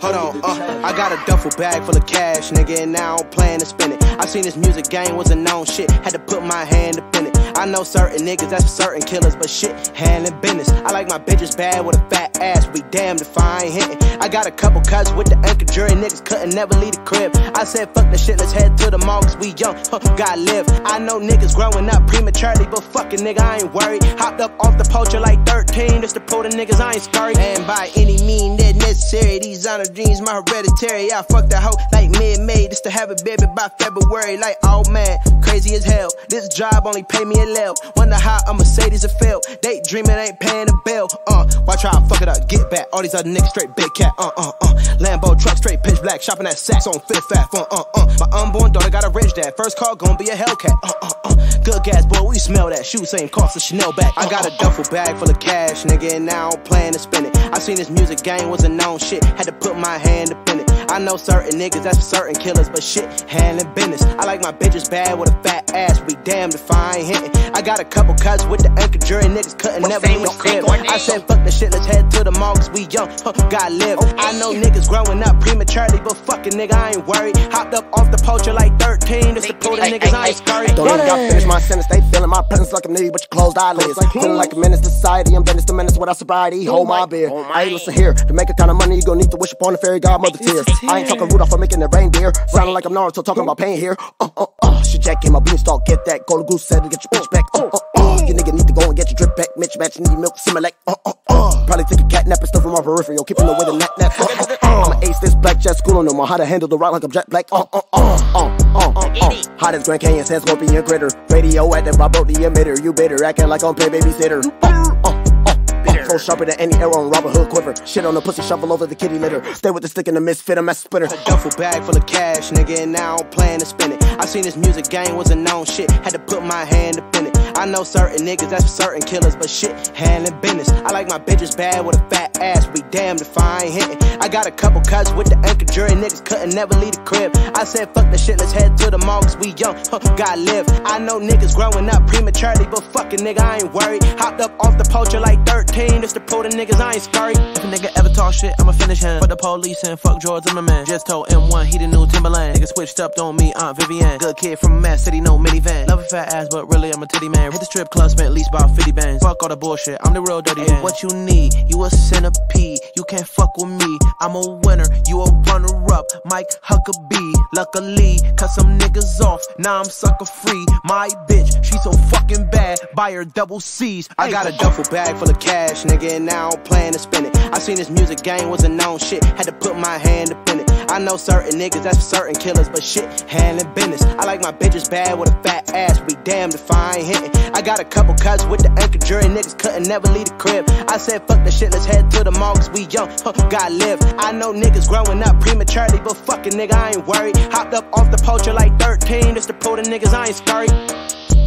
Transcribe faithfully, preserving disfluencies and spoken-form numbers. Hold on, uh, I got a duffel bag full of cash, nigga, and I don't plan to spend it. I seen this music game was a known shit, had to put my hand up in it. I know certain niggas, that's for certain killers, but shit, handling business. I like my bitches bad with a fat ass, we damned if I ain't hitting. I got a couple cuts with the anchor jury, niggas couldn't never leave the crib. I said fuck the shit, let's head to the mall, cause we young, huh, gotta live. I know niggas growing up prematurely, but fucking nigga, I ain't worried. Hopped up off the poacher like thirteen, just to prove the niggas I ain't scurry. And by any means necessary, these honor dreams my hereditary. I fucked that hoe like mid-May, just to have a baby by February. Like, oh man, crazy as hell, this job only pay me a level. Wonder how a Mercedes a fail, daydreaming ain't paying the bill. Uh, why try to fuck it up, get back, all these other niggas straight big cat. Uh, uh, uh, Lambo truck straight pitch black, shopping at Saks on Fifth Ave. Uh, uh, uh, my unborn daughter got a rich dad, first car gon' be a Hellcat. Uh, uh, uh, good gas boy, we smell that, shoes same cost as Chanel back. Uh, I got a duffel bag full of cash, nigga, and I don't plan to spend it. I seen this music game was a known shit, had to put my hand up in it. I know certain niggas, that's for certain killers, but shit, handling business. I like my bitches bad with a fat ass, we damned if I ain't hitting. I got a couple cuts with the anchor jury, niggas couldn't never leave the crib. I said fuck the shit, let's head to the mall, cause we young, huh, gotta live. Okay. I know niggas growing up prematurely, but fucking nigga, I ain't worried. Hopped up off the poacher like thirteen, just to prove the niggas I ain't scurry. Don't even got finished my sentence, they feeling my presence like a nigga, but you closed eyelids. Like, feeling like a menace to society, I'm menace to menace without sobriety, hold my beer. I ain't listen here, to make a kind of money, you gon' need to wish upon a fairy godmother tears. I ain't talking Rudolph for making the reindeer, sounding like I'm Naruto talking about pain here. Uh, uh, uh, she jacking my beanstalk, get that golden goose said to get your bitch back. Uh, uh, uh, you nigga need to go and get your drip back, Mitch match, need milk, simulate. Uh, uh, uh, probably take a catnap and stuff from my peripheral, keeping away the nap nap. Uh, uh, uh, I'm an ace, this blackjack school, don't know how to handle the rock like I'm Jack Black. Uh, uh, uh, uh, uh, uh, hot as Grand Canyon's hands won't be a gritter. Radio at them, I broke the emitter, you better acting like I'm play babysitter. Uh, uh. So sharper than any arrow on Robin Hood quiver. Shit on the pussy, shovel over the kitty litter. Stay with the stick and the misfit, I'm a splitter. A duffel bag full of cash, nigga, and I don't plan to spend it. I seen this music game was a known shit, had to put my hand up in it. I know certain niggas, that's for certain killers, but shit, handling business. I like my bitches bad with a fat ass, we damned if I ain't hitting. I got a couple cuts with the anchor jury, niggas couldn't never leave the crib. I said fuck the shit, let's head to the mall, cause we young, huh, gotta live. I know niggas growing up prematurely, but fucking nigga, I ain't worried. Hopped up off the poacher like thirteen, just to prove the niggas I ain't scurry. If a nigga ever talk shit, I'ma finish him. Fuck the police and fuck George Zimmerman. Just told M one he the new Timberland. Nigga switched up on me, Aunt Vivian. Good kid from a mad city, no minivan. Love a fat ass, but really I'm a titty man. Hit the strip club, spent at least about fifty bands. Fuck all the bullshit, I'm the real dirty ass. What you need, you a centipede. You can't fuck with me, I'm a winner. You a runner-up, Mike Huckabee. Luckily, cut some niggas off, now I'm sucker free. My bitch, she so fucking bad, buy her double C's. I got a duffel bag full of cash, nigga, and I don't plan to spend it. I seen this music game was a known shit, had to put my hand up in it. I know certain niggas, that's for certain killers, but shit, handling business. I like my bitches bad with a fat ass, we damned if I ain't hitting. I got a couple cuts with the anchor jury, niggas couldn't never leave the crib. I said fuck the shit, let's head to the mall, cause we young, huh, gotta live. I know niggas growing up prematurely, but fucking nigga, I ain't worried. Hopped up off the poacher like thirteen, just to prove the niggas I ain't scurry.